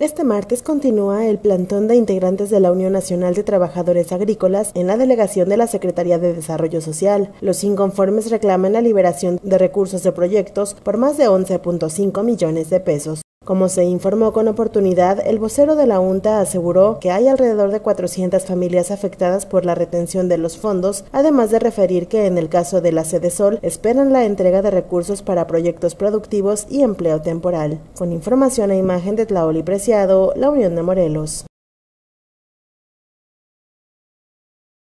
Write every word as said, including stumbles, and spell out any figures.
Este martes continúa el plantón de integrantes de la Unión Nacional de Trabajadores Agrícolas en la delegación de la Secretaría de Desarrollo Social. Los inconformes reclaman la liberación de recursos de proyectos por más de once punto cinco millones de pesos. Como se informó con oportunidad, el vocero de la UNTA aseguró que hay alrededor de cuatrocientas familias afectadas por la retención de los fondos, además de referir que en el caso de la Sedesol esperan la entrega de recursos para proyectos productivos y empleo temporal. Con información e imagen de Tlaolí Preciado, la Unión de Morelos.